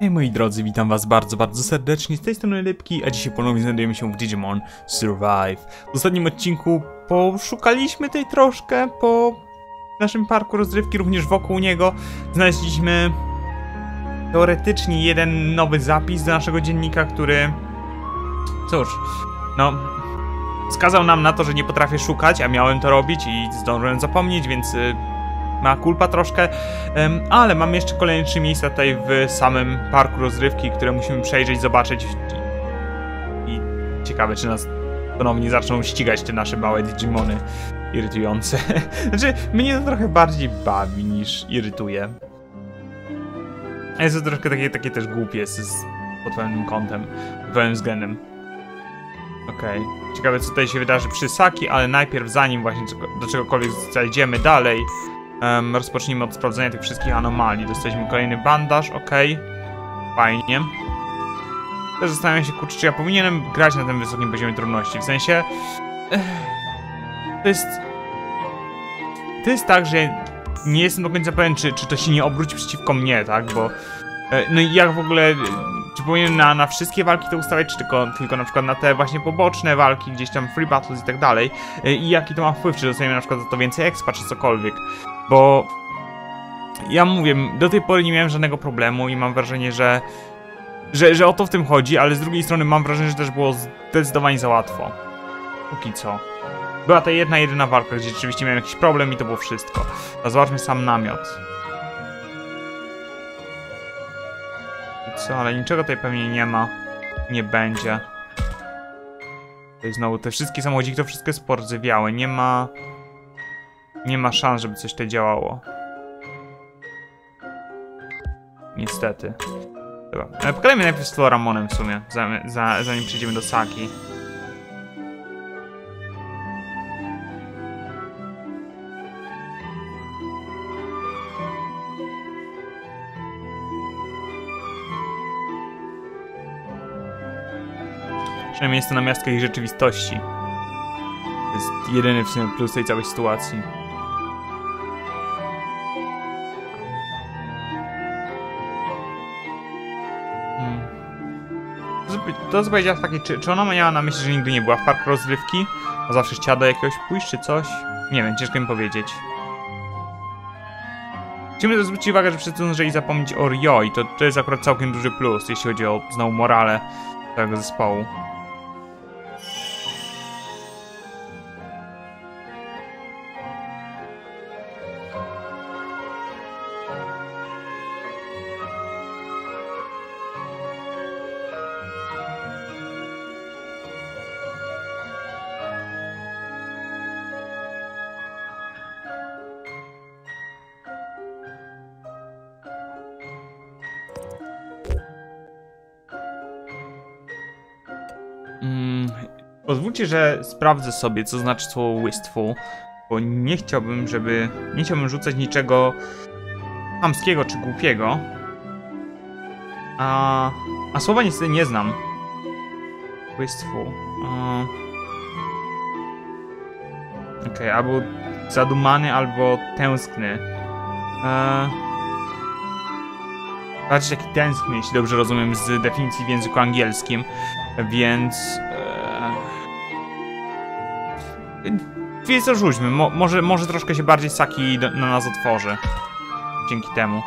Hej moi drodzy, witam was bardzo, bardzo serdecznie, z tej strony Rybki, a dzisiaj ponownie znajdujemy się w Digimon Survive. W ostatnim odcinku poszukaliśmy tej troszkę po naszym parku rozrywki, również wokół niego. Znaleźliśmy teoretycznie jeden nowy zapis do naszego dziennika, który... cóż, no... wskazał nam na to, że nie potrafię szukać, a miałem to robić i zdążyłem zapomnieć, więc... mea culpa troszkę, ale mam jeszcze kolejne 3 miejsca tutaj w samym parku rozrywki, które musimy przejrzeć, zobaczyć i ciekawe, czy nas ponownie zaczną ścigać te nasze małe Digimony irytujące. Znaczy, mnie to trochę bardziej bawi niż irytuje. A jest to troszkę takie też głupie pod pewnym kątem, pod pewnym względem. Okej, ciekawe co tutaj się wydarzy przy Saki, ale najpierw zanim właśnie do czegokolwiek zajdziemy dalej, rozpocznijmy od sprawdzenia tych wszystkich anomalii. Dostaliśmy kolejny bandaż, okej. Fajnie. Też zastanawiam się, kurczę, czy ja powinienem grać na tym wysokim poziomie trudności. W sensie... To jest tak, że ja nie jestem do końca pewien, czy to się nie obróci przeciwko mnie, tak? Bo... no i jak w ogóle... czy powinienem na wszystkie walki to ustawiać, czy tylko na przykład na te właśnie poboczne walki, gdzieś tam free battles i tak dalej. I jaki to ma wpływ, czy dostaniemy na przykład za to więcej expa, czy cokolwiek. Bo ja mówię, do tej pory nie miałem żadnego problemu i mam wrażenie, że o to w tym chodzi, ale z drugiej strony mam wrażenie, że też było zdecydowanie za łatwo. Póki co. Była ta jedyna walka, gdzie rzeczywiście miałem jakiś problem i to było wszystko. A zobaczmy sam namiot. Co, ale niczego tutaj pewnie nie ma. Nie będzie. Tutaj znowu te wszystkie samochodziki, to wszystko jest porzywiałe. Nie ma... nie ma szans, żeby coś tutaj działało. Niestety. Dobra. Ale pogadajmy najpierw z Floramonem w sumie, zanim przejdziemy do Saki. Przynajmniej jest to namiastka ich rzeczywistości. To jest jedyny w sumie plus tej całej sytuacji. To co powiedziała takie, czy ona miała na myśli, że nigdy nie była w parku rozrywki? A zawsze chciała do jakiegoś pójść czy coś? Nie wiem, ciężko mi powiedzieć. Musimy też zwrócić uwagę, że wszyscy zdążyli zapomnieć o Ryo i to jest akurat całkiem duży plus, jeśli chodzi o znowu morale całego zespołu. Pozwólcie, że sprawdzę sobie, co znaczy słowo wistful, bo nie chciałbym, nie chciałbym rzucać niczego chamskiego czy głupiego. A słowa niestety nie znam. Wistful. Okej, albo zadumany, albo tęskny. Bardziej taki tęskny, jeśli dobrze rozumiem, z definicji w języku angielskim, więc... więc to rzućmy, może troszkę się bardziej Saki na nas otworzy dzięki temu.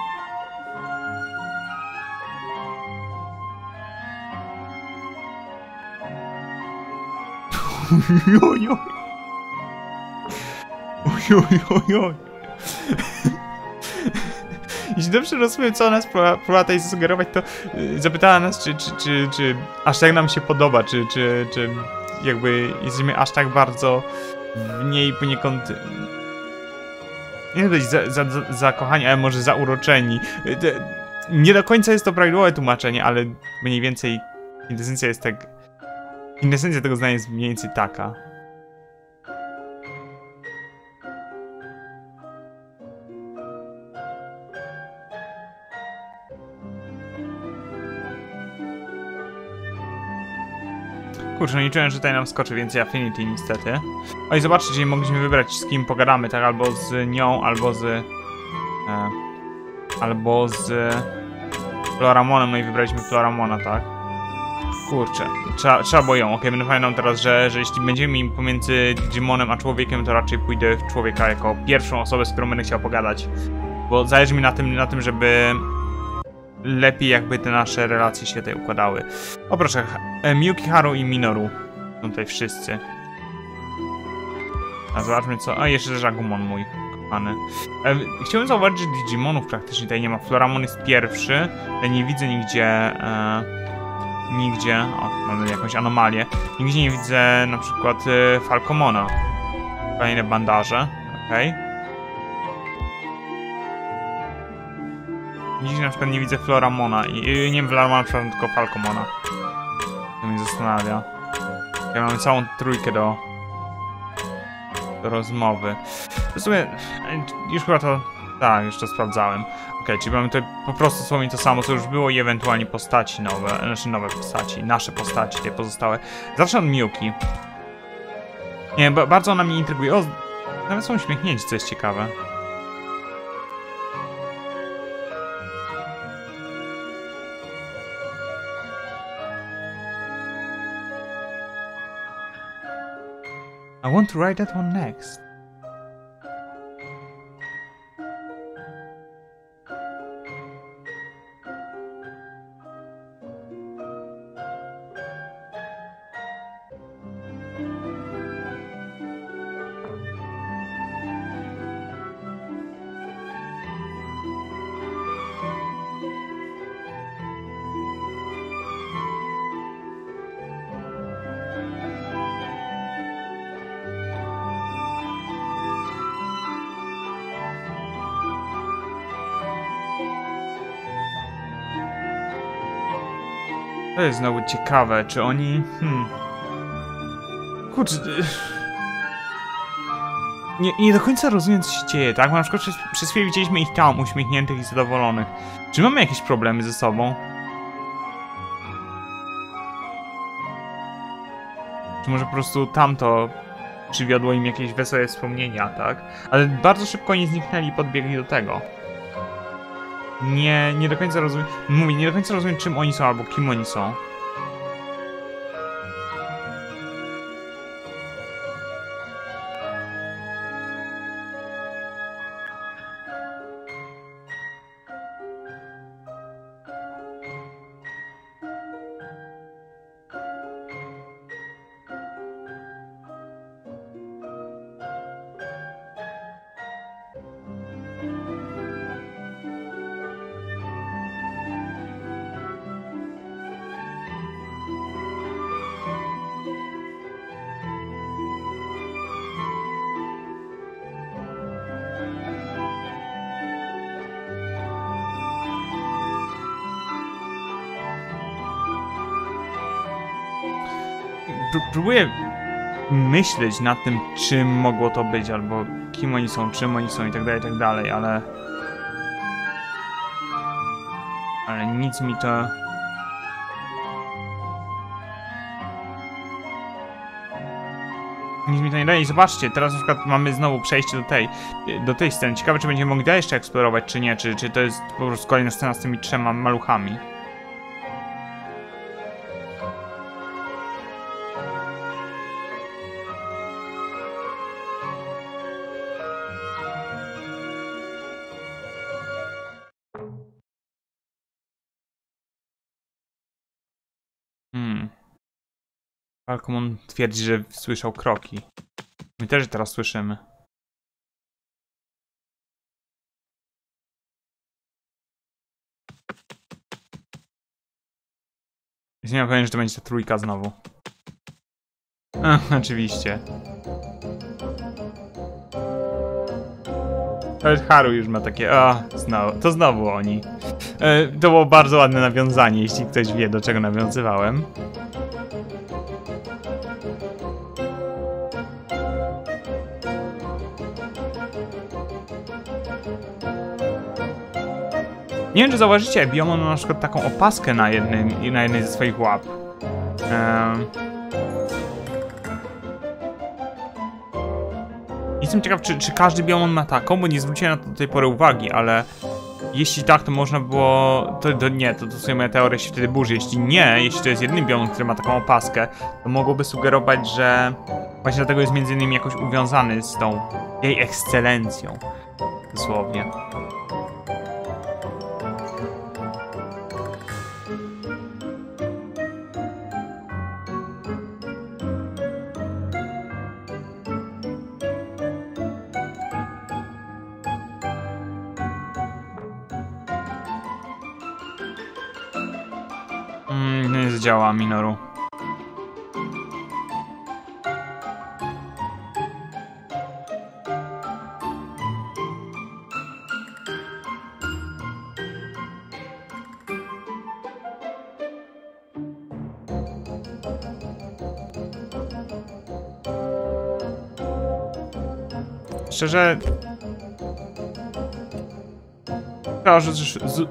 Ojojoj. Ojojoj. Jeśli dobrze rozumiem, co nas próbowała tutaj zasugerować, to zapytała nas, czy aż tak nam się podoba, czy jakby jesteśmy aż tak bardzo w niej poniekąd... nie wiem, zakochani, ale może zauroczeni. Nie do końca jest to prawidłowe tłumaczenie, ale mniej więcej intencja jest tak... intencja tego zdania jest mniej więcej taka. Kurczę, no nie czułem, że tutaj nam skoczy więcej Affinity niestety. O i zobaczcie, czyli mogliśmy wybrać z kim pogadamy, tak? Albo z nią, albo z... Floramonem, no i wybraliśmy Floramona, tak? Kurczę, trzeba było ją. Ok, będę pamiętał teraz, że jeśli będziemy pomiędzy Digimonem a człowiekiem, to raczej pójdę w człowieka jako pierwszą osobę, z którą będę chciał pogadać. Bo zależy mi na tym, żeby lepiej jakby te nasze relacje się tutaj układały. O proszę, Miyuki, Haru i Minoru. No tutaj wszyscy. A zobaczmy co... A jeszcze też Agumon mój. Kochany. Chciałbym zauważyć, że Digimonów praktycznie tutaj nie ma. Floramon jest pierwszy. Ja nie widzę nigdzie... Nigdzie... O, mamy jakąś anomalię. Nigdzie nie widzę na przykład Falcomona. Kolejne bandaże. Okej. Okay. Nigdzie na przykład nie widzę Floramona i nie Floramona, przepraszam, tylko Falcomona. To mnie zastanawia. Ja mam całą trójkę do rozmowy. W sumie, już chyba to... Tak, już to sprawdzałem. Okej, czyli mamy tutaj po prostu słownie to samo, co już było i ewentualnie postaci nowe, znaczy nowe postaci, nasze postaci, te pozostałe. Zawsze od Miyuki. Nie, bardzo ona mnie intryguje. O, nawet są uśmiechnięci, co jest ciekawe. I want to write that one next. To jest znowu ciekawe, czy oni... Kurczę... Nie do końca rozumiem, co się dzieje, tak? Na przykład przez chwilę widzieliśmy ich tam, uśmiechniętych i zadowolonych. Czy mamy jakieś problemy ze sobą? Czy może po prostu tamto przywiodło im jakieś wesołe wspomnienia, tak? Ale bardzo szybko oni zniknęli i podbiegli do tego. Nie do końca rozumiem. Mówię, nie do końca rozumiem, czym oni są albo kim oni są. Próbuję myśleć nad tym, czym mogło to być, albo kim oni są, czym oni są i tak dalej, ale... Ale nic mi to... Nic mi to nie daje. I zobaczcie, teraz na przykład mamy znowu przejście do tej sceny. Ciekawe, czy będziemy mogli jeszcze eksplorować, czy nie, czy to jest po prostu kolejna scena z tymi trzema maluchami. Falcomon twierdzi, że słyszał kroki. My też teraz słyszymy. Jestem nie pewien, że to będzie ta trójka znowu. Oczywiście. Nawet Haru już ma takie... to znowu oni. To było bardzo ładne nawiązanie, jeśli ktoś wie, do czego nawiązywałem. Nie wiem, czy zauważycie, Biyomon ma na przykład taką opaskę na jednej ze swoich łap. Jestem ciekaw, czy każdy Biyomon ma taką, bo nie zwróciłem na to do tej pory uwagi, ale Jeśli tak, to można by było... To w sumie moja teoria się wtedy burzy. Jeśli nie, jeśli to jest jedyny biom, który ma taką opaskę, to mogłoby sugerować, że... Właśnie dlatego jest między innymi jakoś uwiązany z tą jej ekscelencją. Dosłownie. Nie zadziała, Minoru. Szczerze...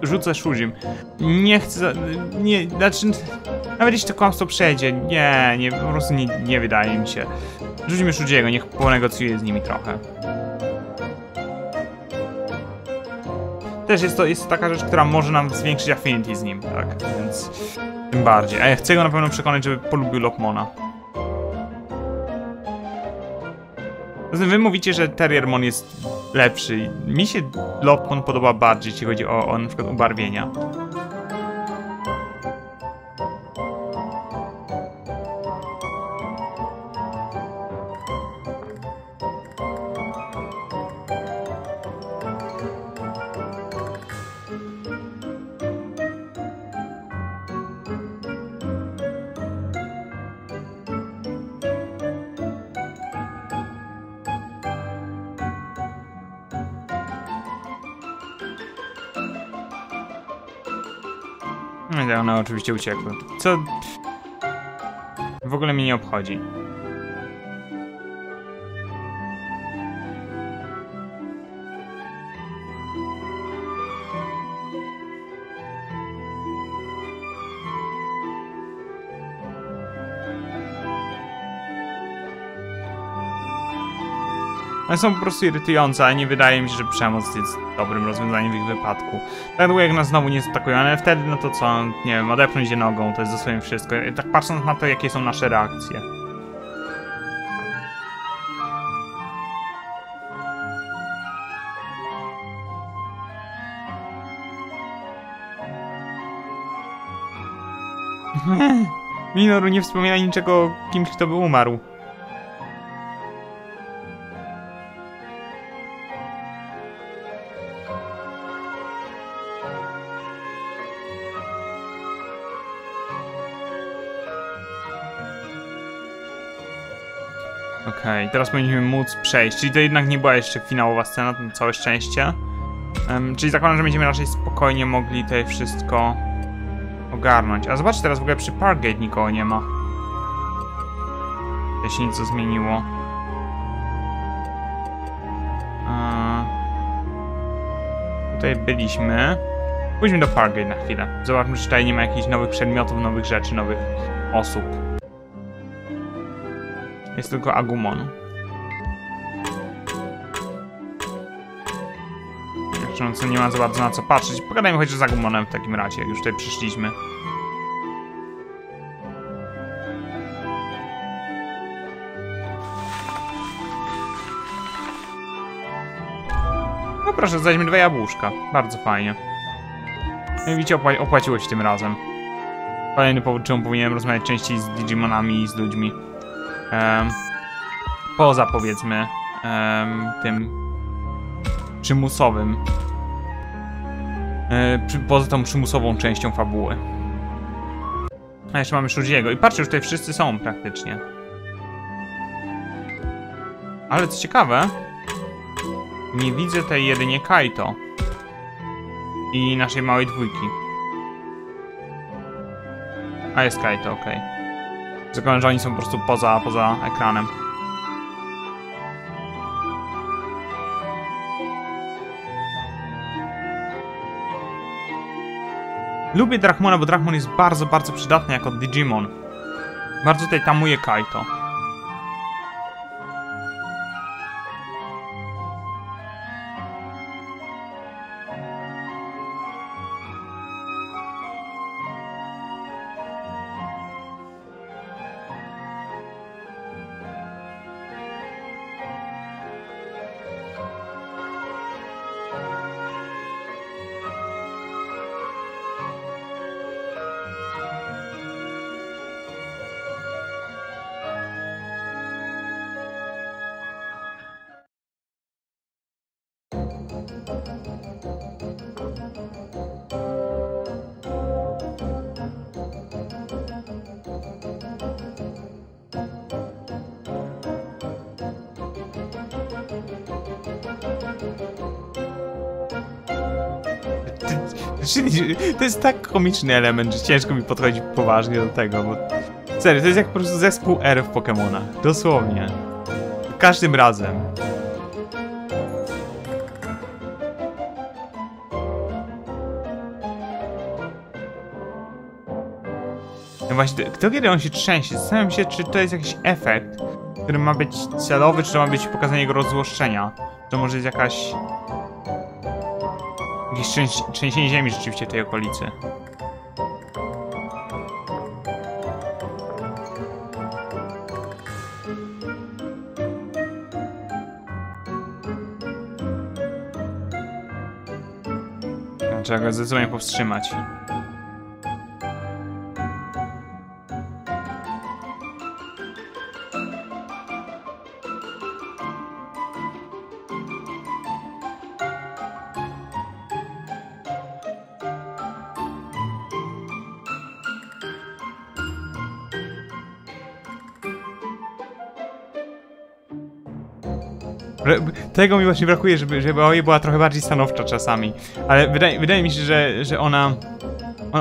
Rzucę szuzim. Nie chcę... Nie, znaczy... Nawet jeśli to kłamstwo przejdzie, po prostu nie wydaje mi się. Rzućmy Shujiego, niech ponegocjuje z nimi trochę. Też jest to taka rzecz, która może nam zwiększyć affinity z nim, tak? Więc... Tym bardziej. A ja chcę go na pewno przekonać, żeby polubił Lopmona. Zatem wy mówicie, że Terriermon jest lepszy. Mi się Lopmon podoba bardziej, jeśli chodzi o na przykład ubarwienia. No, one oczywiście uciekły. Co... W ogóle mnie nie obchodzi. One są po prostu irytujące, a nie wydaje mi się, że przemoc jest dobrym rozwiązaniem w ich wypadku. Tak długo jak nas znowu nie zaatakują, ale wtedy no to co, nie wiem, odepchnąć je nogą, to jest dosłownie wszystko. Tak patrząc na to, jakie są nasze reakcje. Minoru nie wspomina niczego o kimś, kto by umarł. Okej, teraz będziemy móc przejść, czyli to jednak nie była jeszcze finałowa scena, na całe szczęście. Czyli zakładam, że będziemy raczej spokojnie mogli tutaj wszystko ogarnąć. A zobaczcie, teraz w ogóle przy Parkgate nikogo nie ma. Jeśli nic to zmieniło. Tutaj byliśmy. Pójdźmy do Parkgate na chwilę. Zobaczmy, czy tutaj nie ma jakichś nowych przedmiotów, nowych rzeczy, nowych osób. Jest tylko Agumon. Zresztą nie ma za bardzo na co patrzeć. Pogadajmy chociaż z Agumonem w takim razie, jak już tutaj przyszliśmy. No proszę, zajdźmy dwa jabłuszka. Bardzo fajnie. No i widzicie, opłaciło się tym razem. Kolejny powód, czemu powinienem rozmawiać częściej z Digimonami i z ludźmi. Poza, powiedzmy, tym przymusowym, poza tą przymusową częścią fabuły. A jeszcze mamy Shujiego. I patrzcie, już tutaj wszyscy są praktycznie. Ale co ciekawe, nie widzę tej jedynie Kaito i naszej małej dwójki. A jest Kaito, okej. Zakładam, że oni są po prostu poza ekranem. Lubię Dracmona, bo Dracmon jest bardzo, bardzo przydatny jako Digimon. Bardzo tutaj tamuje Kaito. Czyli to jest tak komiczny element, że ciężko mi podchodzić poważnie do tego, bo... Serio, to jest jak po prostu zespół R w Pokemonach. Dosłownie. Każdym razem. No właśnie, to kiedy on się trzęsie, zastanawiam się, czy to jest jakiś efekt, który ma być celowy, czy to ma być pokazanie jego rozłoszczenia. To może jest jakaś... jakieś trzęsienie ziemi rzeczywiście w tej okolicy. Trzeba go zdecydowanie powstrzymać. Tego mi właśnie brakuje, żeby Aoi była trochę bardziej stanowcza czasami. Ale wydaje mi się, że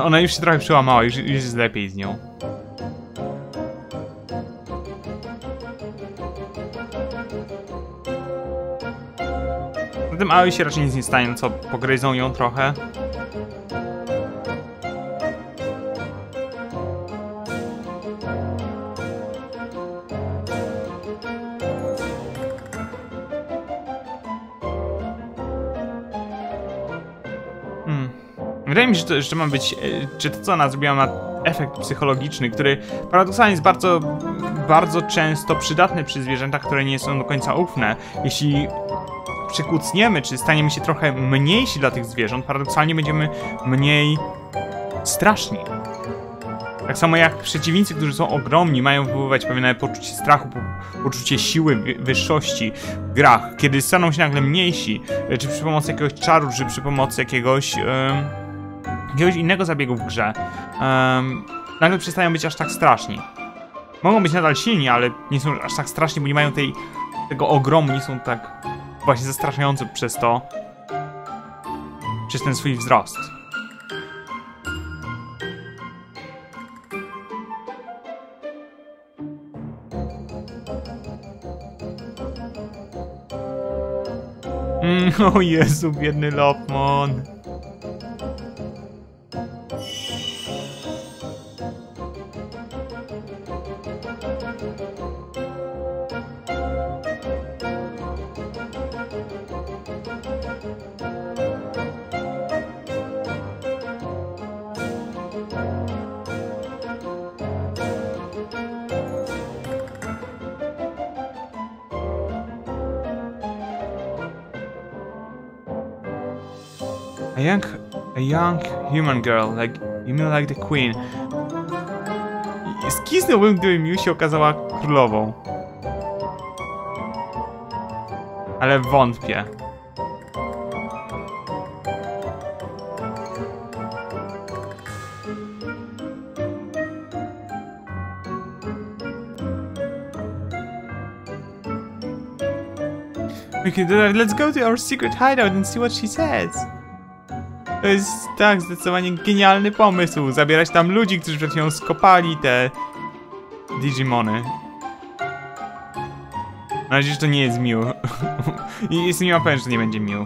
ona już się trochę przełamała, już jest lepiej z nią. Zatem Aoi się raczej nic nie stanie, co pogryzą ją trochę. Wydaje mi się, że to ma być, czy to co ona zrobiła ma efekt psychologiczny, który paradoksalnie jest bardzo, bardzo często przydatny przy zwierzętach, które nie są do końca ufne. Jeśli przykucniemy, czy staniemy się trochę mniejsi dla tych zwierząt, paradoksalnie będziemy mniej straszni. Tak samo jak przeciwnicy, którzy są ogromni, mają wywoływać pewne poczucie strachu, poczucie siły, wyższości w grach. Kiedy staną się nagle mniejsi, czy przy pomocy jakiegoś czaru, czy przy pomocy jakiegoś innego zabiegu w grze, nagle przestają być aż tak straszni. Mogą być nadal silni, ale nie są aż tak straszni, bo nie mają tego ogromu, nie są tak właśnie zastraszający przez ten swój wzrost. O Jezu, biedny Lopmon. A young human girl, like, you mean like the queen. Skisnąłbym, gdyby Miu się okazała królową. Ale wątpię. We can do that. Let's go to our secret hideout and see what she says. To jest tak zdecydowanie genialny pomysł, zabierać tam ludzi, którzy przed nią skopali te Digimony. Mam nadzieję, że to nie jest Miu. I jestem niema pewien, że to nie będzie Miu.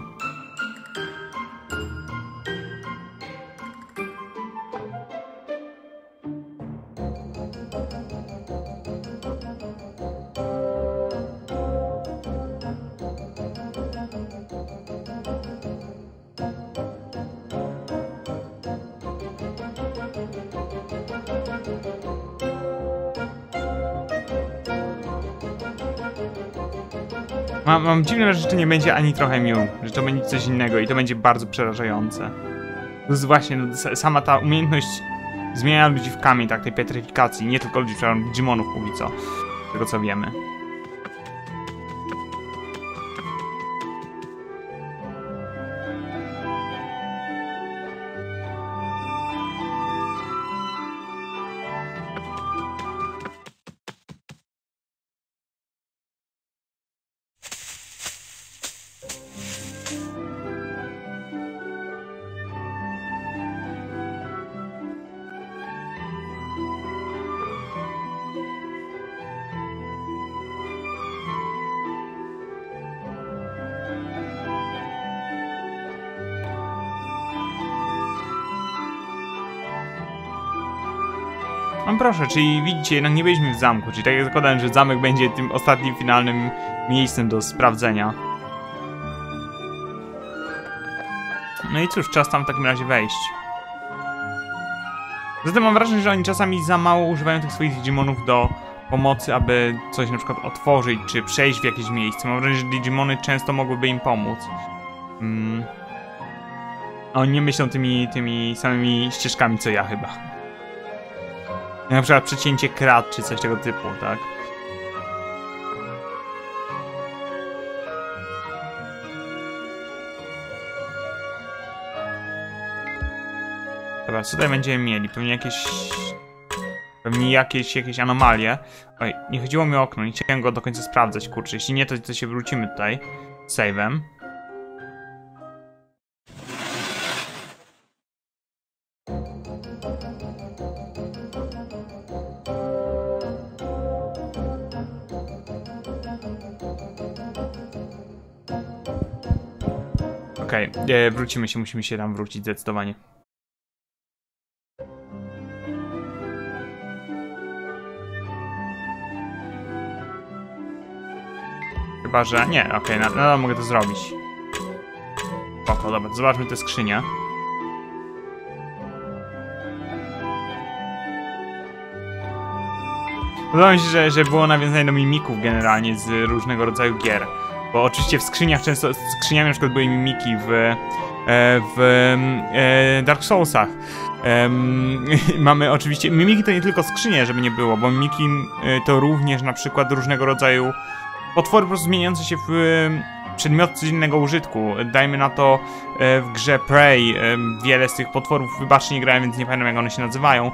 Mam dziwne wrażenie, że to nie będzie ani trochę Miu, że to będzie coś innego i to będzie bardzo przerażające. To jest właśnie sama ta umiejętność zmienia ludzi w kamień, tak, tej petryfikacji, nie tylko ludzi, ale Digimonów póki co, tego co wiemy. No proszę, czyli widzicie, jednak nie byliśmy w zamku, czyli tak jak zakładałem, że zamek będzie tym ostatnim, finalnym miejscem do sprawdzenia. No i cóż, czas tam w takim razie wejść. Zatem mam wrażenie, że oni czasami za mało używają tych swoich Digimonów do pomocy, aby coś na przykład otworzyć, czy przejść w jakieś miejsce. Mam wrażenie, że Digimony często mogłyby im pomóc. A oni nie myślą tymi samymi ścieżkami, co ja chyba. Na przykład przecięcie krat, czy coś tego typu, tak? Dobra, co tutaj będziemy mieli? Pewnie jakieś anomalie. Oj, nie chodziło mi o okno, nie chciałem go do końca sprawdzać, kurczę. Jeśli nie, to się wrócimy tutaj z save'em. Okej, wrócimy się, musimy się tam wrócić zdecydowanie. Chyba, że... nie, okej, nadal mogę to zrobić. Spoko, dobra, zobaczmy te skrzynie. Podoba mi się, że było nawiązanie do mimików generalnie z różnego rodzaju gier. Bo oczywiście w skrzyniach często... skrzyniami na przykład były mimiki w Dark Soulsach. Mamy oczywiście... mimiki to nie tylko skrzynie, żeby nie było, bo mimiki to również na przykład różnego rodzaju... potwory po prostu zmieniające się w przedmioty codziennego użytku. Dajmy na to w grze Prey wiele z tych potworów, wybaczcie, nie grałem, więc nie pamiętam jak one się nazywają.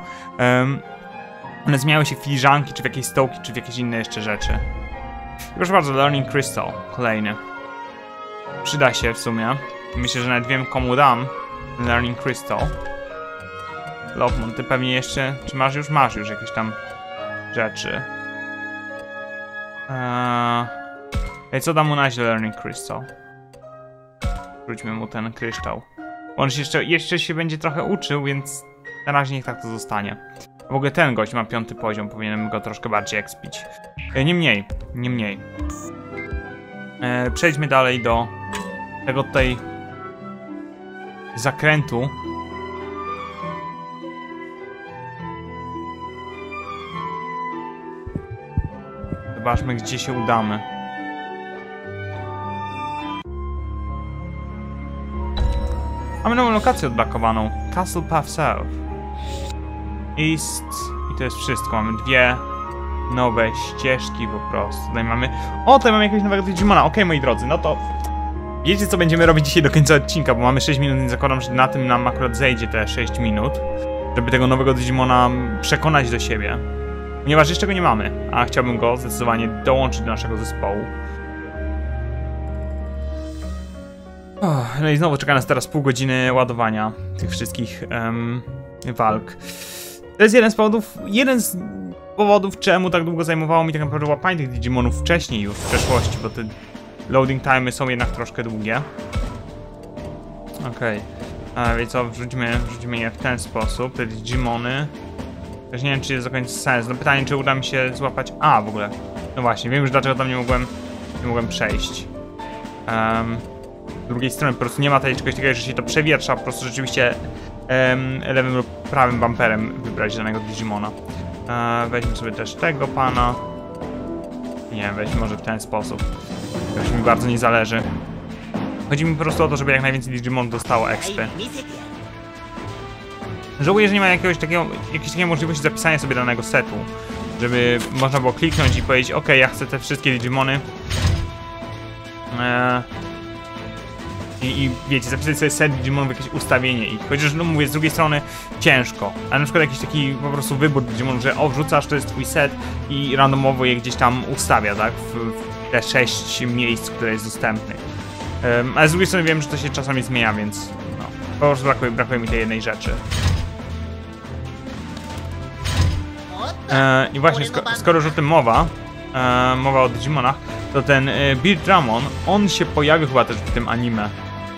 One zmieniały się w filiżanki, czy w jakieś stołki, czy w jakieś inne jeszcze rzeczy. I proszę bardzo, Learning Crystal, kolejny. Przyda się w sumie. Myślę, że nawet wiem komu dam Learning Crystal. Lopmon, ty pewnie jeszcze... czy masz już jakieś tam rzeczy? Co dam mu na źle Learning Crystal? Wróćmy mu ten kryształ. On się jeszcze się będzie trochę uczył, więc na razie niech tak to zostanie. W ogóle ten gość ma 5. poziom, powinienem go troszkę bardziej ekspić. Niemniej. Przejdźmy dalej do tego tutaj zakrętu. Zobaczmy, gdzie się udamy. Mamy nową lokację odblokowaną. Castle Path South. East. I to jest wszystko. Mamy dwie nowe ścieżki po prostu. Tutaj mamy... o, tutaj mamy jakiegoś nowego Digimona. Okej, moi drodzy, no to... wiecie, co będziemy robić dzisiaj do końca odcinka, bo mamy 6 minut, więc zakładam, że na tym nam akurat zejdzie te 6 minut, żeby tego nowego Digimona przekonać do siebie. Ponieważ jeszcze go nie mamy, a chciałbym go zdecydowanie dołączyć do naszego zespołu. No i znowu czeka nas teraz pół godziny ładowania tych wszystkich walk. To jest jeden z powodów, czemu tak długo zajmowało mi tak naprawdę łapanie tych Digimonów wcześniej już, w przeszłości, bo te loading time'y są jednak troszkę długie. Okej, więc co, wrzućmy je w ten sposób, te Digimony. Też nie wiem, czy jest do końca sens. No pytanie, czy uda mi się złapać... a, w ogóle. No właśnie, wiem już dlaczego tam nie mogłem przejść. Z drugiej strony po prostu nie ma tutaj czegoś takiego, że się to przewietrza. Po prostu rzeczywiście lewym lub prawym bumperem wybrać danego Digimona. Weźmy sobie też tego pana. Nie wiem, weźmy może w ten sposób. Jakoś mi bardzo nie zależy. Chodzi mi po prostu o to, żeby jak najwięcej Digimon dostało expy. Żałuję, że nie ma jakiejś takiej możliwości zapisania sobie danego setu, żeby można było kliknąć i powiedzieć, ok, ja chcę te wszystkie Digimony i wiecie, zapisać sobie set Digimonów w jakieś ustawienie i chociaż, no mówię, z drugiej strony ciężko, ale na przykład jakiś taki po prostu wybór Digimonów, że o, wrzucasz, to jest twój set i randomowo je gdzieś tam ustawia, tak, w te 6 miejsc, które jest dostępnych. Ale z drugiej strony wiem, że to się czasami zmienia, więc no, po prostu brakuje mi tej jednej rzeczy. I właśnie, skoro już o tym mowa o Digimonach, to ten Birdramon, on się pojawił chyba też w tym anime.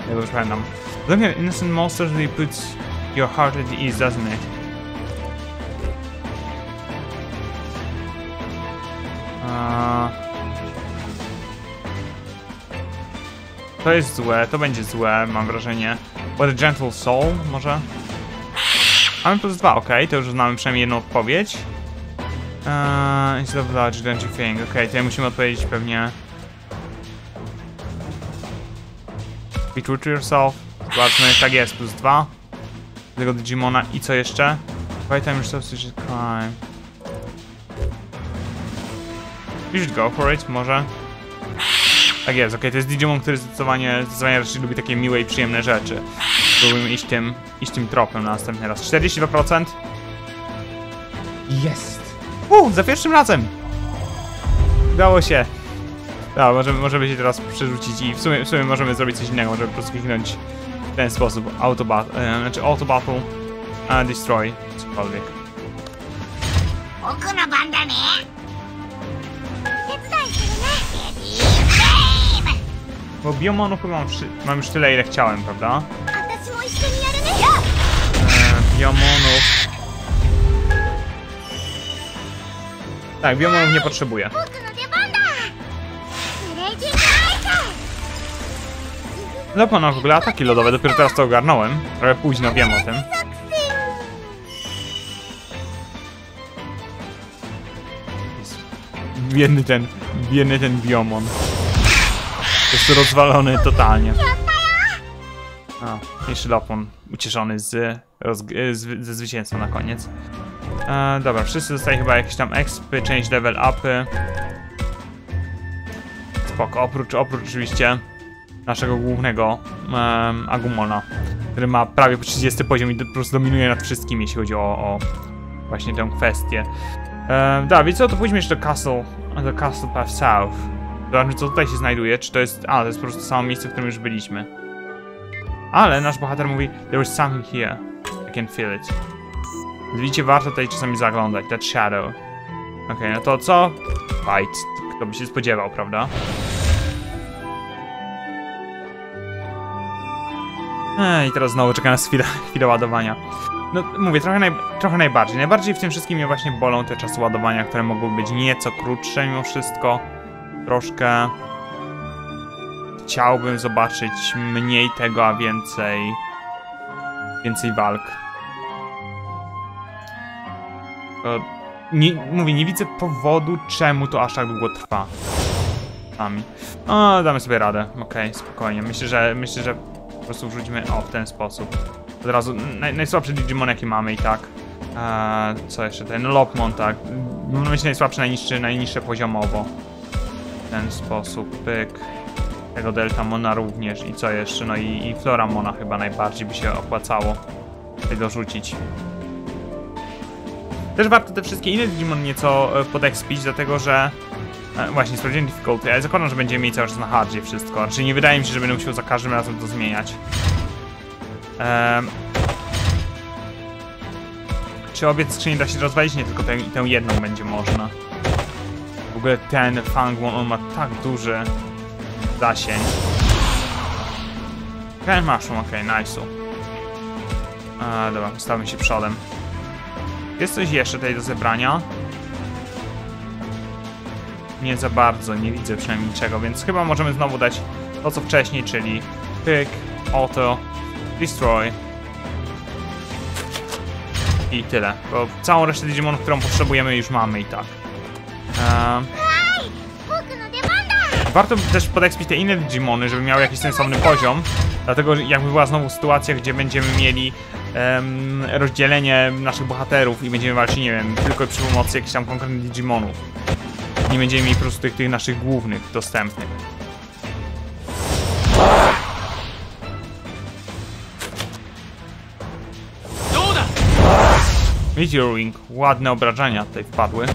Ja dobrze pamiętam. Look at innocent monsters, they put your heart at ease, doesn't it? To jest złe, to będzie złe, mam wrażenie. What a gentle soul, może? Mamy plus 2, okej, to już znamy przynajmniej jedną odpowiedź. Instead of large, don't you think? Okej, tutaj musimy odpowiedzieć pewnie. Be true to yourself. Zobaczmy, tak jest, plus 2. Tego Digimona i co jeszcze? Pamiętam już substitute crime. You should go for it, może? Tak jest, okej, to jest Digimon, który zdecydowanie raczej lubi takie miłe i przyjemne rzeczy. Próbujmy iść tym tropem na następny raz. 42%. Jest! Za pierwszym razem! Udało się! No, możemy się teraz przerzucić i w sumie możemy zrobić coś innego, żeby po prostu kliknąć w ten sposób. Auto battle, destroy, cokolwiek. Bo Biyomonu chyba mam już tyle, ile chciałem, prawda? Biomonów... Tak, Biomonów nie potrzebuję. Lopmon w ogóle ataki lodowe, dopiero teraz to ogarnąłem. Trochę późno, wiem o tym. Biedny ten Biomon. Jest rozwalony totalnie. Jeszcze Lopmon ucieszony ze zwycięstwa na koniec. Dobra, wszyscy dostają chyba jakieś tam expy, część level upy. Spoko, oprócz oczywiście naszego głównego Agumona, który ma prawie po 30 poziom i po prostu dominuje nad wszystkim, jeśli chodzi o właśnie tę kwestię. Dobra, wiecie co, to pójdźmy jeszcze do Castle Path South. Zobaczmy, co tutaj się znajduje, czy to jest... to jest po prostu samo miejsce, w którym już byliśmy. Ale nasz bohater mówi, there is something here, I can feel it. Widzicie, warto tutaj czasami zaglądać, that shadow. Okej, no to co? Fight, kto by się spodziewał, prawda? I teraz znowu czeka nas chwila ładowania. No mówię, trochę najbardziej. Najbardziej w tym wszystkim mnie właśnie bolą te czasy ładowania, które mogły być nieco krótsze mimo wszystko. Troszkę... Chciałbym zobaczyć mniej tego, a więcej... Więcej walk. Mówię, nie widzę powodu, czemu to aż tak długo trwa. Damy sobie radę. Okej, spokojnie. Myślę, że po prostu wrzucimy w ten sposób. Od razu najsłabszy Digimon, jaki mamy i tak. Co jeszcze? Ten Lopmon, tak. Myślę, najsłabszy, najniższe poziomowo. W ten sposób, pyk. Tego Delta Mona również i co jeszcze? No i Floramona chyba najbardziej by się opłacało tego rzucić. Też warto te wszystkie inne Digimon nieco podekspić, dlatego że... Właśnie, sprawdziłem difficulty, ale zakładam, że będziemy mieli cały czas na hardzie wszystko. Czyli nie wydaje mi się, że będę musiał za każdym razem to zmieniać. Czy obiec skrzyni da się rozwalić? Nie, tylko tę jedną będzie można. W ogóle ten Fangmon, on ma tak duży zasięg. Ten mushroom, okej, nice. Dobra, postawmy się przodem. Jest coś jeszcze tutaj do zebrania? Nie za bardzo, nie widzę przynajmniej niczego, więc chyba możemy znowu dać to, co wcześniej, czyli pick, auto, destroy i tyle, bo całą resztę Digimonów, którą potrzebujemy, już mamy i tak. Warto też podekspić te inne Digimony, żeby miały jakiś sensowny poziom, dlatego jakby była znowu sytuacja, gdzie będziemy mieli rozdzielenie naszych bohaterów i będziemy walczyli, nie wiem, tylko przy pomocy jakichś tam konkretnych Digimonów. Nie będziemy mieli po prostu tych naszych głównych dostępnych. Meteor Wing, ładne obrażenia tutaj wpadły.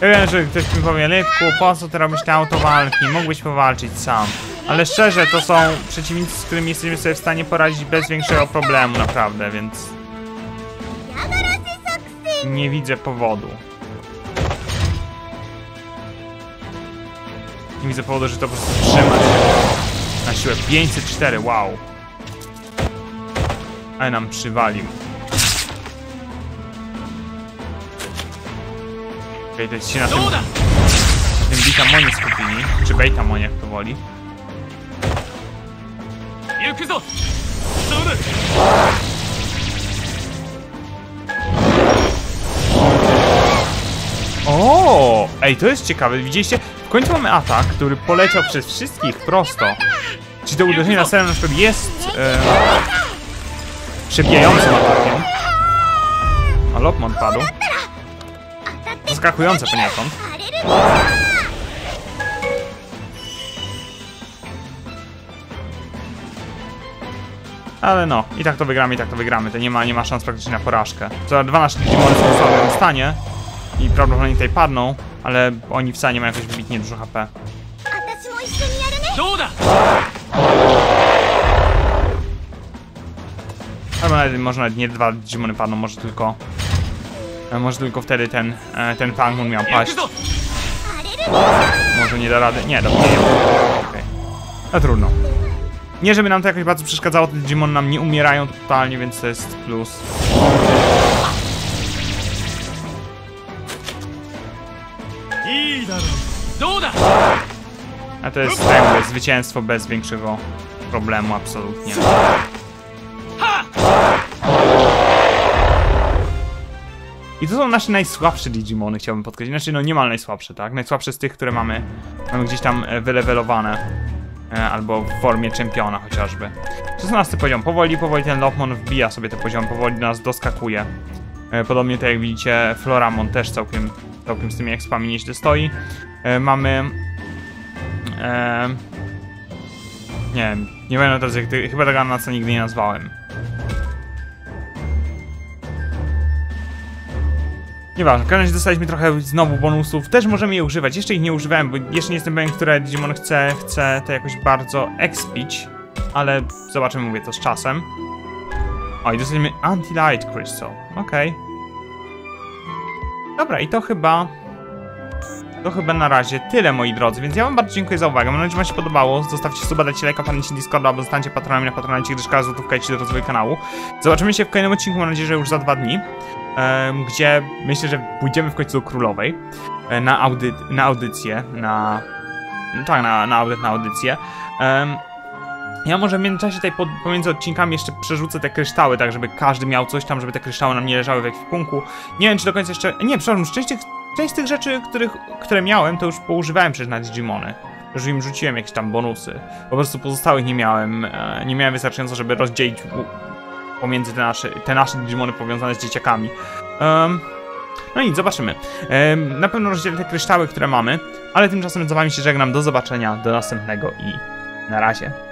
Ja wiem, że ktoś mi powie, Lipku, po co ty robisz te autowalki? Mógłbyś powalczyć sam. Ale szczerze, to są przeciwnicy, z którymi jesteśmy sobie w stanie poradzić bez większego problemu, naprawdę, więc... Nie widzę powodu. Nie widzę powodu, że to po prostu trzyma się na siłę. 504, wow. Ale nam przywalił. Okej, to jest ci na tym Betamonie skupili, czy Betamonie jak to woli. O, ej, to jest ciekawe, widzieliście? W końcu mamy atak, który poleciał przez wszystkich prosto. Czyli to uderzenie na serem na przykład jest przebijającym atakiem. A Lopmon padł. Zaskakujące poniekąd. Ale no, i tak to wygramy. To nie ma szans praktycznie na porażkę. Co 12 Digimony są w słabym stanie i prawdopodobnie tutaj padną, ale oni wcale nie mają jakoś wybitnie dużo HP. Ale może nawet nie dwa Digimony padną, może tylko wtedy ten Fangmon miał paść. Może nie da rady. Nie, dobrze. Okej. No trudno. Nie żeby nam to jakoś bardzo przeszkadzało, te Digimon nam nie umierają totalnie, więc to jest plus. A to jest tak, zwycięstwo bez większego problemu, absolutnie. I to są nasze najsłabsze Digimony, chciałbym podkreślić. Znaczy, no niemal najsłabsze, tak? Najsłabsze z tych, które mamy gdzieś tam wylewelowane. Albo w formie czempiona chociażby. 16 poziom. Powoli ten Lopmon wbija sobie te poziomy. Powoli do nas doskakuje. Podobnie tak jak widzicie, Floramon też całkiem z tymi expami nieźle stoi. Mamy... Nie wiem teraz jak... Chyba tego na co nigdy nie nazwałem. Nieważne, w każdym razie dostaliśmy trochę znowu bonusów, też możemy je używać, jeszcze ich nie używałem, bo jeszcze nie jestem pewien, które Digimon chce to jakoś bardzo expić, ale zobaczymy, mówię to z czasem. O, i dostaliśmy Anti Light Crystal, okej. Dobra, i to chyba na razie tyle, moi drodzy, więc ja wam bardzo dziękuję za uwagę, mam nadzieję, że wam się podobało, zostawcie suba, dajcie lajka, opadnijcie Discorda, albo zostańcie patronami na Patronite, gdyż każda złotówka idzie do rozwoju kanału. Zobaczymy się w kolejnym odcinku, mam nadzieję, że już za 2 dni. Gdzie myślę, że pójdziemy w końcu do Królowej na audycję. Ja może w międzyczasie tutaj pomiędzy odcinkami jeszcze przerzucę te kryształy, tak żeby każdy miał coś tam, żeby te kryształy nam nie leżały w ekwipunku. Nie wiem, czy do końca jeszcze... Nie, przepraszam, część z tych rzeczy, które miałem, to już poużywałem przecież na Digimony. Już im rzuciłem jakieś tam bonusy. Po prostu pozostałych nie miałem. Nie miałem wystarczająco, żeby rozdzielić... pomiędzy te nasze Digimony powiązane z dzieciakami. No i zobaczymy. Na pewno rozdzielę te kryształy, które mamy, ale tymczasem z wami się żegnam. Do zobaczenia, do następnego i na razie.